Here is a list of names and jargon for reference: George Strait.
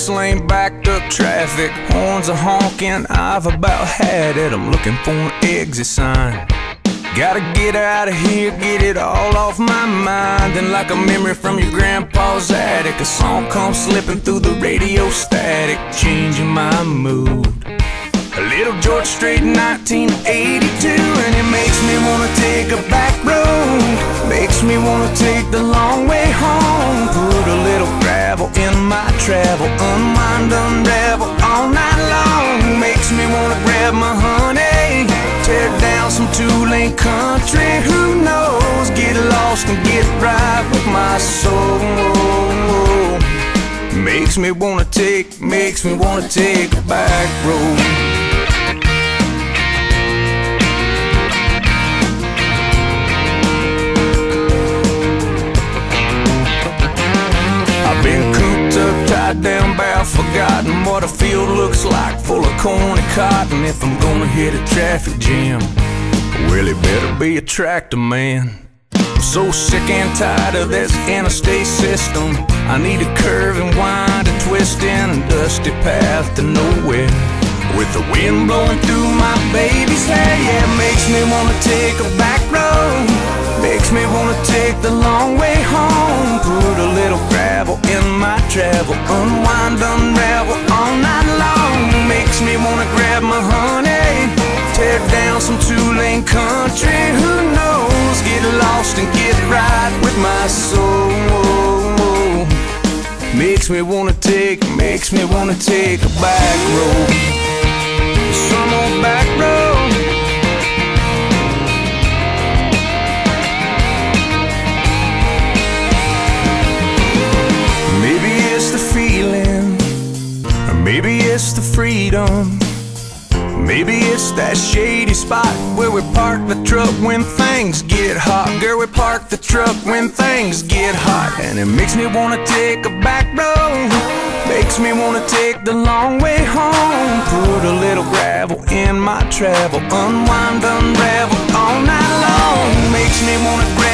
6-lane backed up traffic, horns are honking, I've about had it. I'm looking for an exit sign. Gotta get out of here, get it all off my mind. Then like a memory from your grandpa's attic, a song comes slipping through the radio static, changing my mood. A little George Strait, 1982, and it makes me wanna take a back road, makes me wanna take the long way home. Put a little gravel in my travel, unwind, unravel all night long. Makes me wanna grab my honey, tear down some two-lane country, who knows, get lost and get right with my soul. Makes me wanna take, makes me wanna take a back road. I've been cooped up, tied down, bound, forgotten what a field looks like full of corn and cotton. If I'm gonna hit a traffic jam, well, it better be a tractor man. I'm so sick and tired of this interstate system. I need a curve and wind, a twist in a dusty path to nowhere, with the wind blowing through my baby's hair. Yeah, makes me wanna take a back road, makes me wanna take the long way home. Put a little gravel in my travel, unwind, unravel all night long. Makes me wanna grab my honey, tear down some two-lane country, who knows, get lost and get right with my soul. Makes me wanna take a back road, some old back road. Maybe it's the feeling, or maybe it's the freedom, maybe it's that shady spot where we park the truck when things get hot. Girl, we park the truck when things get hot. And it makes me wanna take a back road, makes me wanna take the long way home. Put a little gravel in my travel, unwind, unravel all night long. Makes me wanna grab